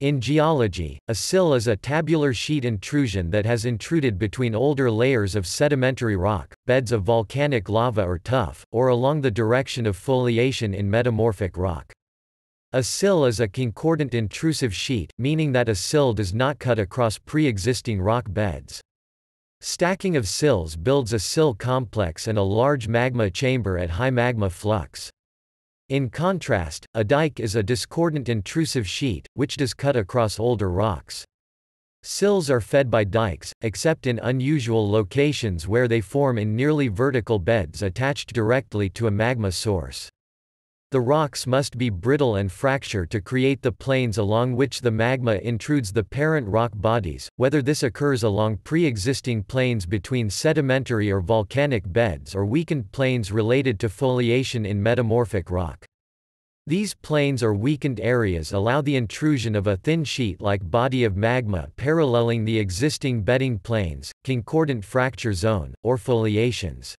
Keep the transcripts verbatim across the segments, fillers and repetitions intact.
In geology, a sill is a tabular sheet intrusion that has intruded between older layers of sedimentary rock, beds of volcanic lava or tuff, or along the direction of foliation in metamorphic rock. A sill is a concordant intrusive sheet, meaning that a sill does not cut across pre-existing rock beds. Stacking of sills builds a sill complex and a large magma chamber at high magma flux. In contrast, a dike is a discordant intrusive sheet, which does cut across older rocks. Sills are fed by dikes, except in unusual locations where they form in nearly vertical beds attached directly to a magma source. The rocks must be brittle and fracture to create the planes along which the magma intrudes the parent rock bodies, whether this occurs along pre-existing planes between sedimentary or volcanic beds or weakened planes related to foliation in metamorphic rock. These planes or weakened areas allow the intrusion of a thin sheet-like body of magma paralleling the existing bedding planes, concordant fracture zone, or foliations.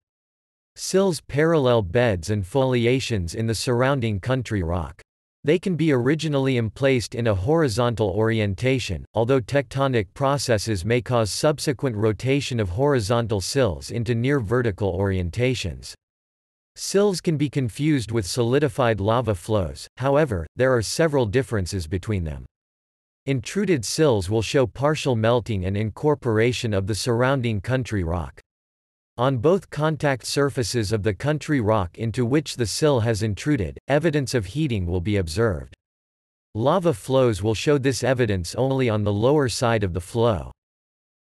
Sills parallel beds and foliations in the surrounding country rock. They can be originally emplaced in a horizontal orientation, although tectonic processes may cause subsequent rotation of horizontal sills into near-vertical orientations. Sills can be confused with solidified lava flows, however, there are several differences between them. Intruded sills will show partial melting and incorporation of the surrounding country rock. On both contact surfaces of the country rock into which the sill has intruded, evidence of heating will be observed. Lava flows will show this evidence only on the lower side of the flow.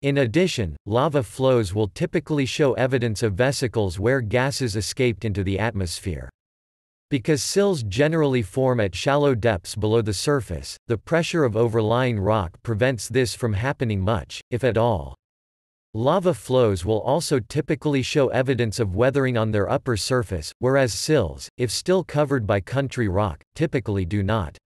In addition, lava flows will typically show evidence of vesicles where gases escaped into the atmosphere. Because sills generally form at shallow depths below the surface, the pressure of overlying rock prevents this from happening much, if at all. Lava flows will also typically show evidence of weathering on their upper surface, whereas sills, if still covered by country rock, typically do not.